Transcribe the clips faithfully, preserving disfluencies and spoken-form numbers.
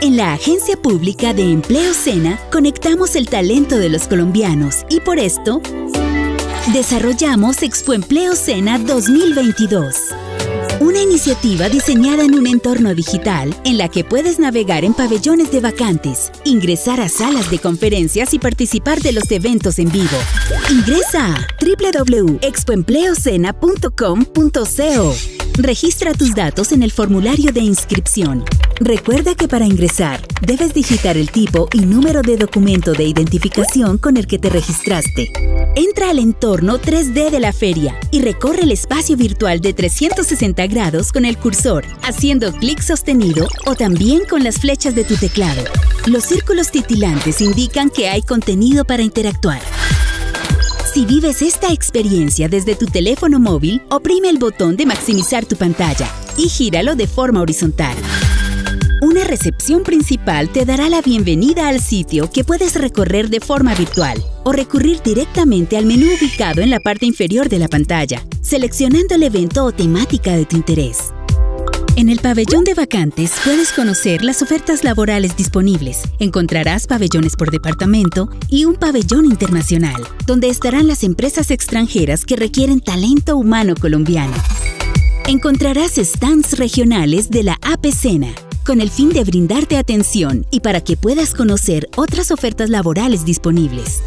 En la Agencia Pública de Empleo SENA conectamos el talento de los colombianos y por esto desarrollamos Expo Empleo Sena dos mil veintidós, una iniciativa diseñada en un entorno digital en la que puedes navegar en pabellones de vacantes, ingresar a salas de conferencias y participar de los eventos en vivo. Ingresa a w w w punto expo empleo sena punto com punto co. Registra tus datos en el formulario de inscripción. Recuerda que para ingresar debes digitar el tipo y número de documento de identificación con el que te registraste. Entra al entorno tres D de la feria y recorre el espacio virtual de trescientos sesenta grados con el cursor, haciendo clic sostenido o también con las flechas de tu teclado. Los círculos titilantes indican que hay contenido para interactuar. Si vives esta experiencia desde tu teléfono móvil, oprime el botón de maximizar tu pantalla y gíralo de forma horizontal. Una recepción principal te dará la bienvenida al sitio que puedes recorrer de forma virtual o recurrir directamente al menú ubicado en la parte inferior de la pantalla, seleccionando el evento o temática de tu interés. En el pabellón de vacantes puedes conocer las ofertas laborales disponibles. Encontrarás pabellones por departamento y un pabellón internacional, donde estarán las empresas extranjeras que requieren talento humano colombiano. Encontrarás stands regionales de la APCENA, con el fin de brindarte atención y para que puedas conocer otras ofertas laborales disponibles.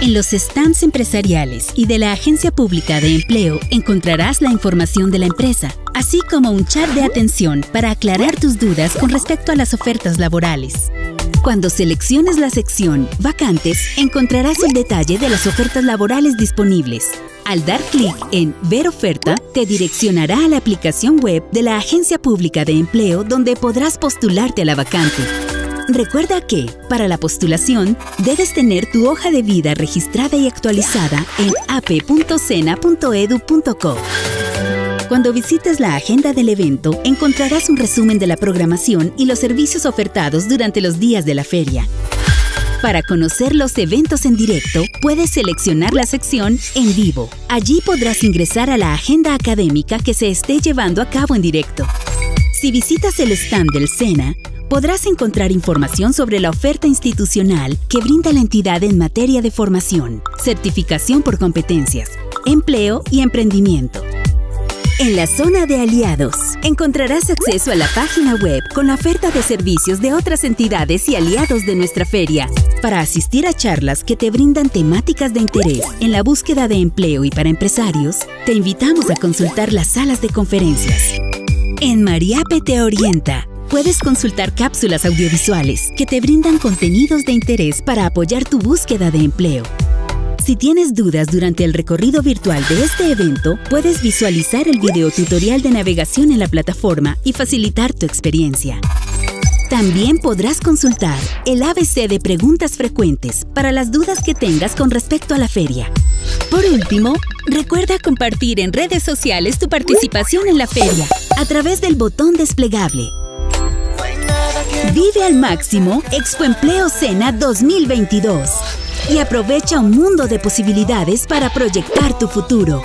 En los stands empresariales y de la Agencia Pública de Empleo encontrarás la información de la empresa, así como un chat de atención para aclarar tus dudas con respecto a las ofertas laborales. Cuando selecciones la sección Vacantes, encontrarás el detalle de las ofertas laborales disponibles. Al dar clic en Ver oferta, te direccionará a la aplicación web de la Agencia Pública de Empleo donde podrás postularte a la vacante. Recuerda que, para la postulación, debes tener tu hoja de vida registrada y actualizada en a p punto sena punto edu punto co. Cuando visites la agenda del evento, encontrarás un resumen de la programación y los servicios ofertados durante los días de la feria. Para conocer los eventos en directo, puedes seleccionar la sección En vivo. Allí podrás ingresar a la agenda académica que se esté llevando a cabo en directo. Si visitas el stand del SENA, podrás encontrar información sobre la oferta institucional que brinda la entidad en materia de formación, certificación por competencias, empleo y emprendimiento. En la zona de aliados, encontrarás acceso a la página web con la oferta de servicios de otras entidades y aliados de nuestra feria, para asistir a charlas que te brindan temáticas de interés en la búsqueda de empleo y para empresarios. Te invitamos a consultar las salas de conferencias. En María, Pete Orienta, puedes consultar cápsulas audiovisuales que te brindan contenidos de interés para apoyar tu búsqueda de empleo. Si tienes dudas durante el recorrido virtual de este evento, puedes visualizar el videotutorial de navegación en la plataforma y facilitar tu experiencia. También podrás consultar el A B C de preguntas frecuentes para las dudas que tengas con respecto a la feria. Por último, recuerda compartir en redes sociales tu participación en la feria a través del botón desplegable. Vive al máximo Expo Empleo Sena dos mil veintidós. Y aprovecha un mundo de posibilidades para proyectar tu futuro.